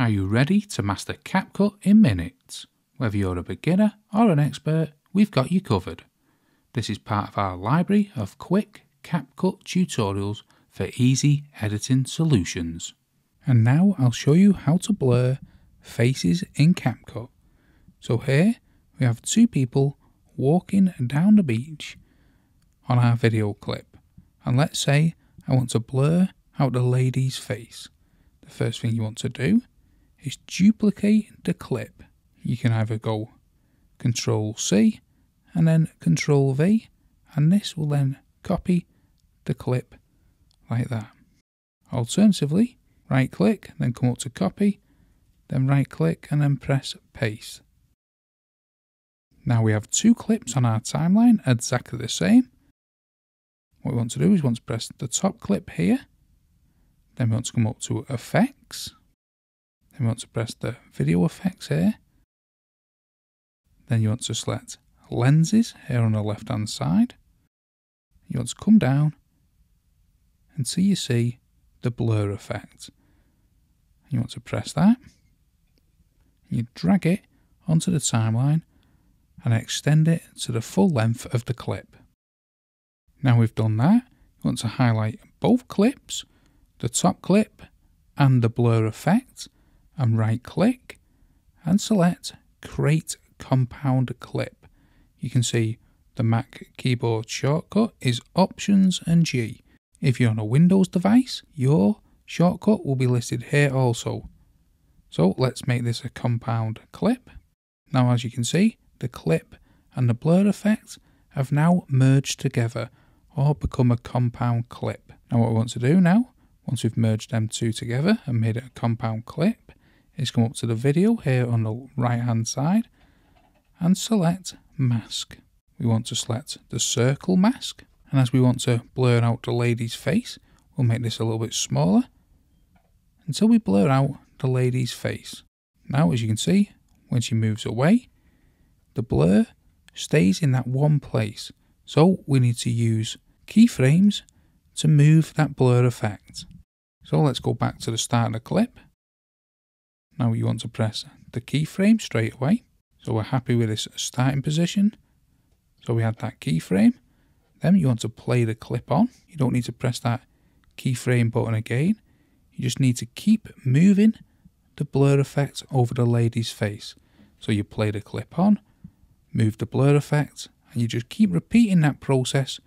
Are you ready to master CapCut in minutes? Whether you're a beginner or an expert, we've got you covered. This is part of our library of quick CapCut tutorials for easy editing solutions. And now I'll show you how to blur faces in CapCut. So here we have two people walking down the beach on our video clip. And let's say I want to blur out the lady's face. The first thing you want to do is duplicate the clip. You can either go Ctrl+C and then Ctrl+V, and this will then copy the clip like that. Alternatively, right click, then come up to copy, then right click and then press paste. Now we have two clips on our timeline exactly the same. What we want to do is we want to press the top clip here, then we want to come up to effects, then we want to press the video effects here, then you want to select lenses here on the left hand side. You want to come down until you see the blur effect. You want to press that, you drag it onto the timeline and extend it to the full length of the clip. Now we've done that, you want to highlight both clips, the top clip and the blur effect, and right click and select create compound clip. You can see the Mac keyboard shortcut is Options and G. If you're on a Windows device, your shortcut will be listed here also. So let's make this a compound clip. Now as you can see, the clip and the blur effect have now merged together or become a compound clip. Now what we want to do now, once we've merged them two together and made it a compound clip, is come up to the video here on the right hand side and select mask. We want to select the circle mask. And as we want to blur out the lady's face, we'll make this a little bit smaller until we blur out the lady's face. Now, as you can see, when she moves away, the blur stays in that one place. So we need to use keyframes to move that blur effect. So let's go back to the start of the clip. Now you want to press the keyframe straight away. So we're happy with this starting position. So we had that keyframe. Then you want to play the clip on. You don't need to press that keyframe button again. You just need to keep moving the blur effect over the lady's face. So you play the clip on, move the blur effect, and you just keep repeating that process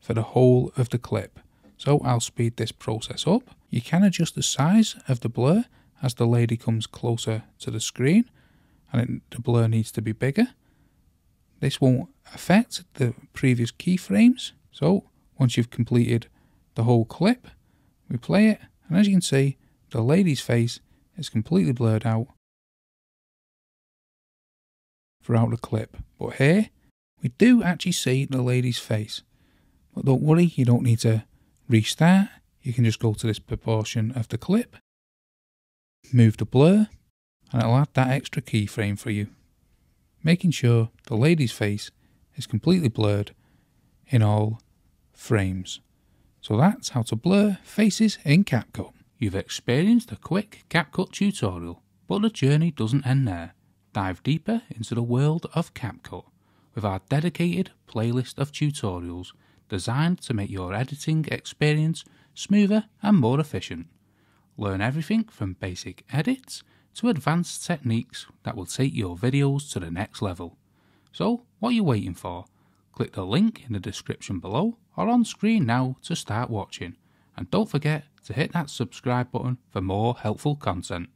for the whole of the clip. So I'll speed this process up. You can adjust the size of the blur as the lady comes closer to the screen and the blur needs to be bigger. This won't affect the previous keyframes. So once you've completed the whole clip, we play it, and as you can see, the lady's face is completely blurred out throughout the clip. But here we do actually see the lady's face. But don't worry, you don't need to restart. You can just go to this proportion of the clip, move the blur, and it'll add that extra keyframe for you, making sure the lady's face is completely blurred in all frames. So that's how to blur faces in CapCut. You've experienced a quick CapCut tutorial, but the journey doesn't end there. Dive deeper into the world of CapCut with our dedicated playlist of tutorials designed to make your editing experience smoother and more efficient. Learn everything from basic edits to advanced techniques that will take your videos to the next level. So, what are you waiting for? Click the link in the description below or on screen now to start watching. And don't forget to hit that subscribe button for more helpful content.